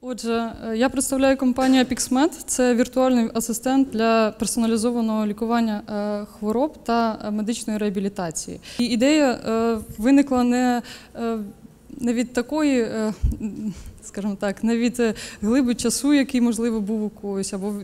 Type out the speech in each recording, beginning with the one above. Отже, я представляю компанію Apixmed. Це віртуальний асистент для персоналізованого лікування хвороб та медичної реабілітації. І ідея виникла не від такої, скажімо так, не від глиби часу, який, можливо, був у когось, або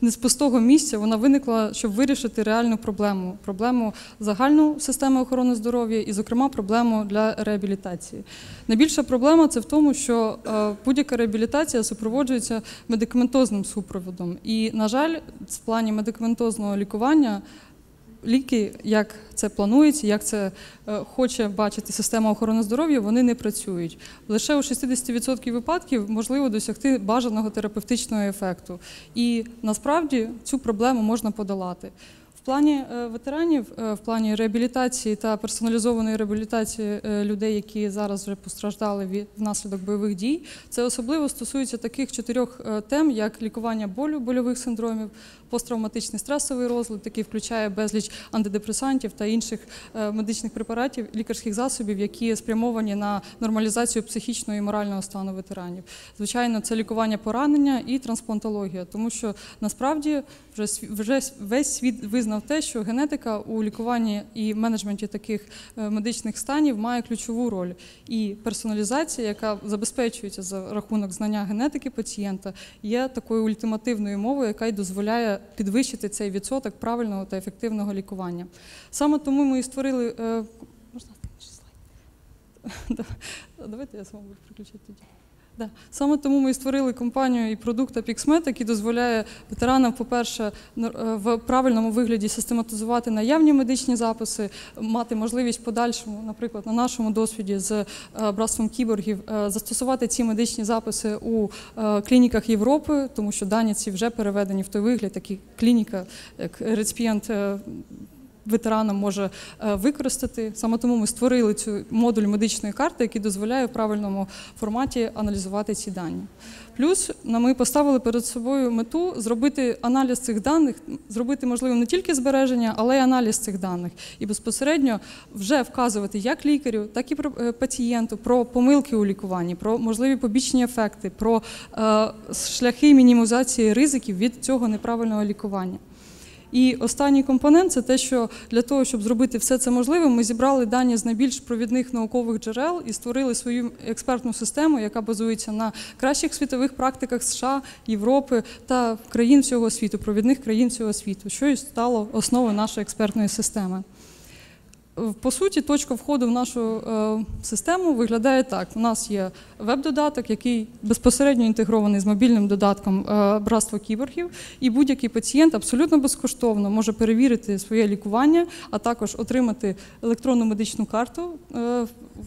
не з пустого місця, вона виникла, щоб вирішити реальну проблему. Проблему загальної системи охорони здоров'я і, зокрема, проблему для реабілітації. Найбільша проблема – це в тому, що будь-яка реабілітація супроводжується медикаментозним супроводом. І, на жаль, в плані медикаментозного лікування ліки, як це планується, як це хоче бачити система охорони здоров'я, вони не працюють. Лише у 60% випадків можливо досягти бажаного терапевтичного ефекту. І насправді цю проблему можна подолати. В плані ветеранів, в плані реабілітації та персоналізованої реабілітації людей, які зараз вже постраждали внаслідок бойових дій, це особливо стосується таких 4 тем, як лікування болю, больових синдромів, посттравматичний стресовий розлад, який включає безліч антидепресантів та інших медичних препаратів, лікарських засобів, які спрямовані на нормалізацію психічного і морального стану ветеранів. Звичайно, це лікування поранення і трансплантологія, тому що насправді вже весь світ визнав те, що генетика у лікуванні і менеджменті таких медичних станів має ключову роль. І персоналізація, яка забезпечується за рахунок знання генетики пацієнта, є такою ультимативною мовою, яка й дозволяє підвищити цей відсоток правильного та ефективного лікування. Саме тому ми і створили... Можна інший слайд? Давайте я сама буду переключати тоді. Саме тому ми і створили компанію і продукт Apixmed, який дозволяє ветеранам, по-перше, в правильному вигляді систематизувати наявні медичні записи, мати можливість подальшому, наприклад, на нашому досвіді з братством кіборгів, застосувати ці медичні записи у клініках Європи, тому що дані ці вже переведені в той вигляд, який клініка, як реципієнт ветераном може використати. Саме тому ми створили цю модуль медичної карти, який дозволяє в правильному форматі аналізувати ці дані. Плюс ми поставили перед собою мету зробити аналіз цих даних, зробити можливим не тільки збереження, але й аналіз цих даних. І безпосередньо вже вказувати як лікарю, так і пацієнту про помилки у лікуванні, про можливі побічні ефекти, про шляхи мінімізації ризиків від цього неправильного лікування. І останній компонент – це те, що для того, щоб зробити все це можливим, ми зібрали дані з найбільш провідних наукових джерел і створили свою експертну систему, яка базується на кращих світових практиках США, Європи та країн всього світу, провідних країн всього світу, що і стало основою нашої експертної системи. По суті, точка входу в нашу систему виглядає так. У нас є веб-додаток, який безпосередньо інтегрований з мобільним додатком «Братство кіборгів», і будь-який пацієнт абсолютно безкоштовно може перевірити своє лікування, а також отримати електронну медичну карту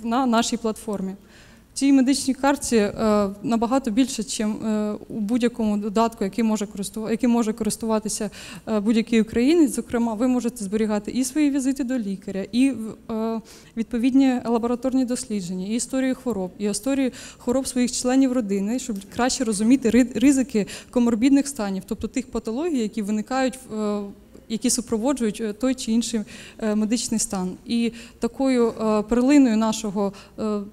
на нашій платформі. В цій медичній карті набагато більше, ніж у будь-якому додатку, яким може користуватися будь-який українець. Зокрема, ви можете зберігати і свої візити до лікаря, і відповідні лабораторні дослідження, і історії хвороб, своїх членів родини, щоб краще розуміти ризики коморбідних станів, тобто тих патологій, які виникають в які супроводжують той чи інший медичний стан. І такою перлиною нашого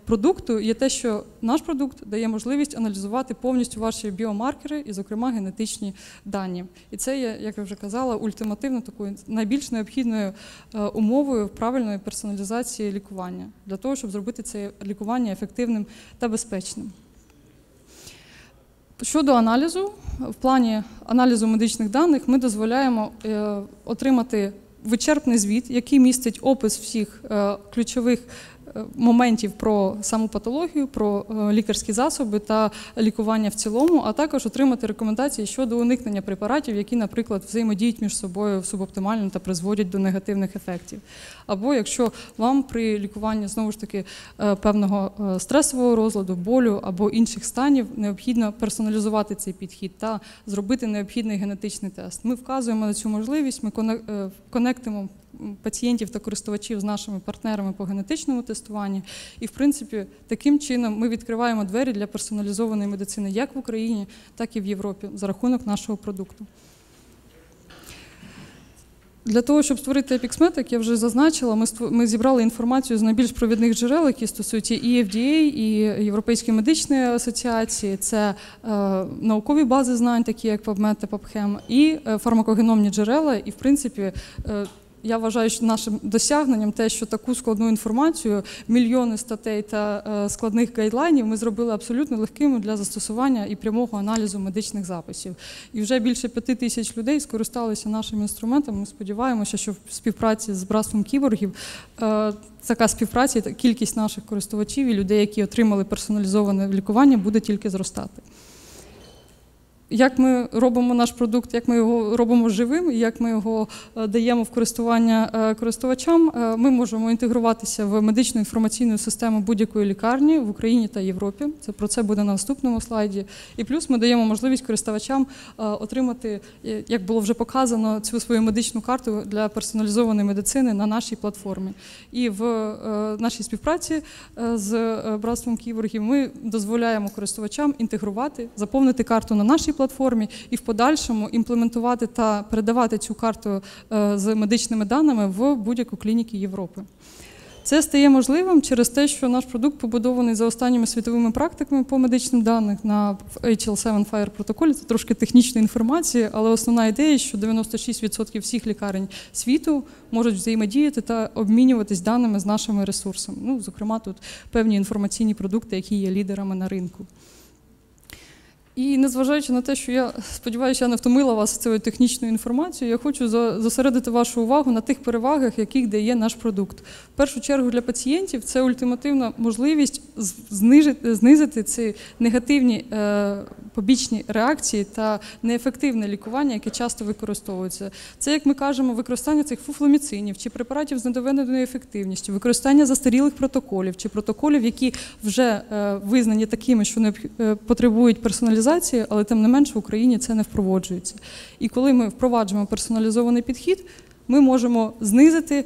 продукту є те, що наш продукт дає можливість аналізувати повністю ваші біомаркери і, зокрема, генетичні дані. І це є, як я вже казала, ультимативно такою найбільш необхідною умовою правильної персоналізації лікування, для того, щоб зробити це лікування ефективним та безпечним. Щодо аналізу, в плані аналізу медичних даних ми дозволяємо отримати вичерпний звіт, який містить опис всіх ключових моментів про саму патологію, про лікарські засоби та лікування в цілому, а також отримати рекомендації щодо уникнення препаратів, які, наприклад, взаємодіють між собою субоптимально та призводять до негативних ефектів. Або якщо вам при лікуванні, знову ж таки, певного стресового розладу, болю або інших станів необхідно персоналізувати цей підхід та зробити необхідний генетичний тест. Ми вказуємо на цю можливість, ми конектимо пацієнтів та користувачів з нашими партнерами по генетичному тестуванні. І, в принципі, таким чином ми відкриваємо двері для персоналізованої медицини як в Україні, так і в Європі за рахунок нашого продукту. Для того, щоб створити Apixmed, як я вже зазначила, ми зібрали інформацію з найбільш провідних джерел, які стосуються і FDA, і Європейської медичної асоціації, це наукові бази знань, такі як PubMed та Pubchem, і фармакогеномні джерела, і, в принципі, я вважаю, що нашим досягненням те, що таку складну інформацію, мільйони статей та складних гайдлайнів ми зробили абсолютно легкими для застосування і прямого аналізу медичних записів. І вже більше 5000 людей скористалися нашим інструментом. Ми сподіваємося, що в співпраці з Братством кіборгів така співпраця і кількість наших користувачів і людей, які отримали персоналізоване лікування, буде тільки зростати. Як ми робимо наш продукт, як ми його робимо живим, як ми його даємо в користування користувачам, ми можемо інтегруватися в медичну інформаційну систему будь-якої лікарні в Україні та Європі. Про це буде на наступному слайді. І плюс ми даємо можливість користувачам отримати, як було вже показано, цю свою медичну карту для персоналізованої медицини на нашій платформі. І в нашій співпраці з Братством кіборгів ми дозволяємо користувачам інтегрувати, заповнити карту на нашій платформі і в подальшому імплементувати та передавати цю карту з медичними даними в будь-яку клініку Європи. Це стає можливим через те, що наш продукт побудований за останніми світовими практиками по медичним даним на HL7 FHIR протоколі. Це трошки технічна інформація, але основна ідея, що 96% всіх лікарень світу можуть взаємодіяти та обмінюватись даними з нашими ресурсами. Ну, зокрема, тут певні інформаційні продукти, які є лідерами на ринку. І незважаючи на те, що я сподіваюся, я не втомила вас цією технічною інформацією, я хочу зосередити вашу увагу на тих перевагах, яких дає наш продукт. В першу чергу для пацієнтів це ультимативна можливість знизити ці негативні побічні реакції та неефективне лікування, яке часто використовується. Це, як ми кажемо, використання цих фуфломіцинів чи препаратів з недоведеною ефективністю, використання застарілих протоколів чи протоколів, які вже визнані такими, що не потребують персоналізації, але тим не менш в Україні це не впроваджується. І коли ми впроваджуємо персоналізований підхід, ми можемо знизити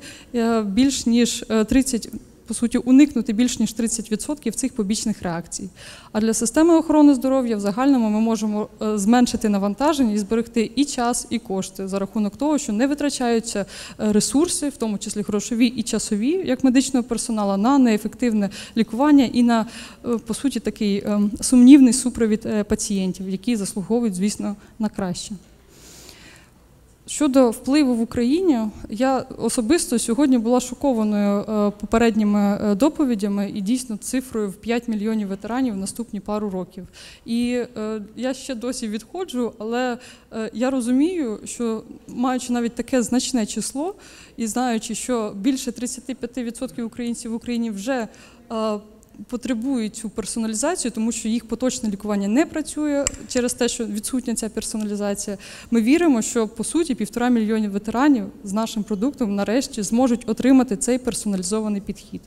більш ніж 30%, по суті, уникнути більш ніж 30% цих побічних реакцій. А для системи охорони здоров'я в загальному ми можемо зменшити навантаження і зберегти і час, і кошти за рахунок того, що не витрачаються ресурси, в тому числі грошові і часові, як медичного персоналу, на неефективне лікування і на, по суті, такий сумнівний супровід пацієнтів, які заслуговують, звісно, на краще. Щодо впливу в Україні, я особисто сьогодні була шокованою попередніми доповідями і дійсно цифрою в 5 мільйонів ветеранів в наступні пару років. І я ще досі відходжу, але я розумію, що маючи навіть таке значне число і знаючи, що більше 35% українців в Україні вже потребують цю персоналізацію, тому що їх поточне лікування не працює через те, що відсутня ця персоналізація. Ми віримо, що, по суті, 1,5 мільйона ветеранів з нашим продуктом нарешті зможуть отримати цей персоналізований підхід.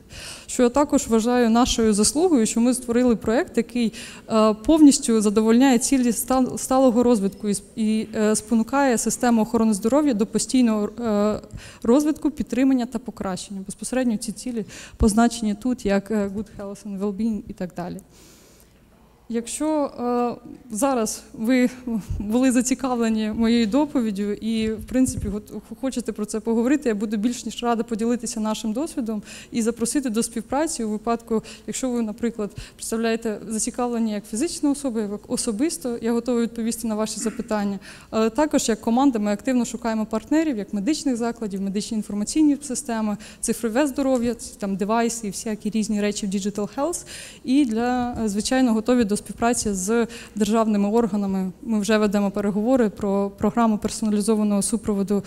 Що я також вважаю нашою заслугою, що ми створили проєкт, який повністю задовольняє цілі сталого розвитку і спонукає систему охорони здоров'я до постійного розвитку, підтримання та покращення. Безпосередньо ці цілі позначені тут як Good Health and well-being і так далі. Якщо зараз ви були зацікавлені моєю доповіддю і, в принципі, хочете про це поговорити, я буду більш ніж рада поділитися нашим досвідом і запросити до співпраці у випадку, якщо ви, наприклад, представляєте зацікавлення як фізична особа, як особисто, я готова відповісти на ваші запитання. Але також, як команда, ми активно шукаємо партнерів, як медичних закладів, медичні інформаційні системи, цифрове здоров'я, там девайси і всякі різні речі в Digital Health, і, звичайно, готові до співпраці з державними органами. Ми вже ведемо переговори про програму персоналізованого супроводу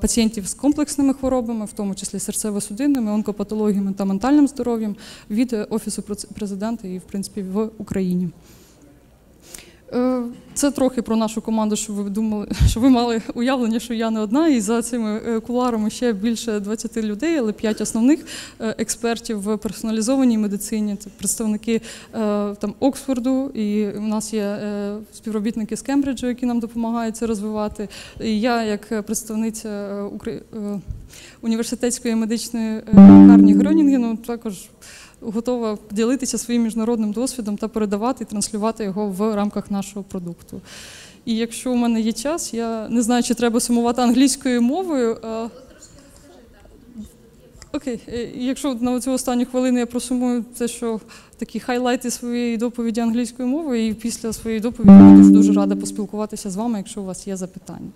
пацієнтів з комплексними хворобами, в тому числі серцево-судинними, онкопатологіями та ментальним здоров'ям від Офісу Президента і, в принципі, в Україні. Це трохи про нашу команду, щоб ви думали, що ви мали уявлення, що я не одна, і за цими кулуарами ще більше 20 людей, але 5 основних експертів в персоналізованій медицині, це представники Оксфорду, і у нас є співробітники з Кембриджу, які нам допомагають це розвивати. І я, як представниця університетської медичної лікарні Грюнінгену, також готова ділитися своїм міжнародним досвідом та передавати і транслювати його в рамках нашого продукту. І якщо у мене є час, я не знаю, чи треба сумувати англійською мовою. Окей, якщо на цю останню хвилину я просумую те, що такі хайлайти своєї доповіді англійською мовою, і після своєї доповіді я дуже рада поспілкуватися з вами, якщо у вас є запитання.